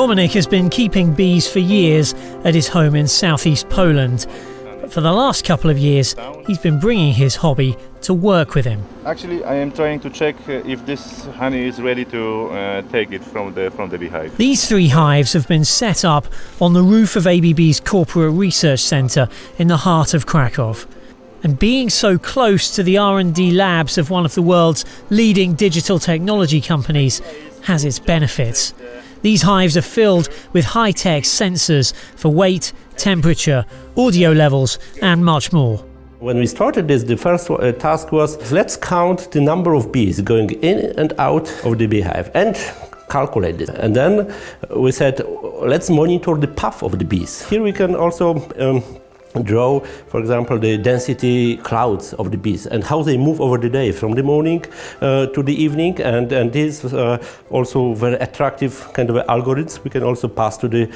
Dominik has been keeping bees for years at his home in southeast Poland. But for the last couple of years, he's been bringing his hobby to work with him. Actually, I am trying to check if this honey is ready to take it from the beehive. These three hives have been set up on the roof of ABB's Corporate Research Centre in the heart of Kraków. And being so close to the R&D labs of one of the world's leading digital technology companies has its benefits. These hives are filled with high-tech sensors for weight, temperature, audio levels and much more. When we started this, the first task was, let's count the number of bees going in and out of the beehive and calculate it. And then we said, let's monitor the path of the bees. Here we can also draw, for example, the density clouds of the bees and how they move over the day from the morning to the evening, and this is also very attractive kind of algorithms we can also pass to the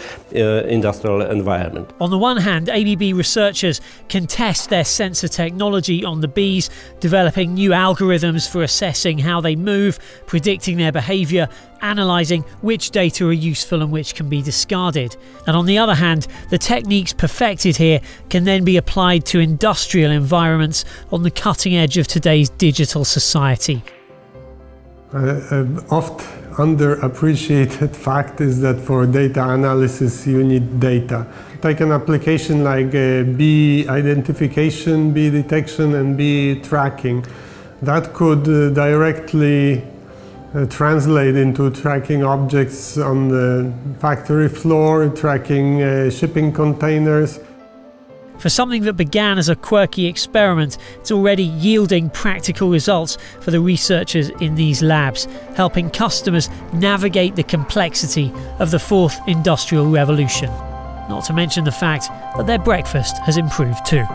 industrial environment. On the one hand, ABB researchers can test their sensor technology on the bees, developing new algorithms for assessing how they move, predicting their behaviour, analysing which data are useful and which can be discarded. And on the other hand, the techniques perfected here can then be applied to industrial environments on the cutting edge of today's digital society. Oft underappreciated fact is that for data analysis you need data. Take an application like bee identification, bee detection and bee tracking. That could directly translate into tracking objects on the factory floor, tracking shipping containers. For something that began as a quirky experiment, it's already yielding practical results for the researchers in these labs, helping customers navigate the complexity of the fourth industrial revolution. Not to mention the fact that their breakfast has improved too.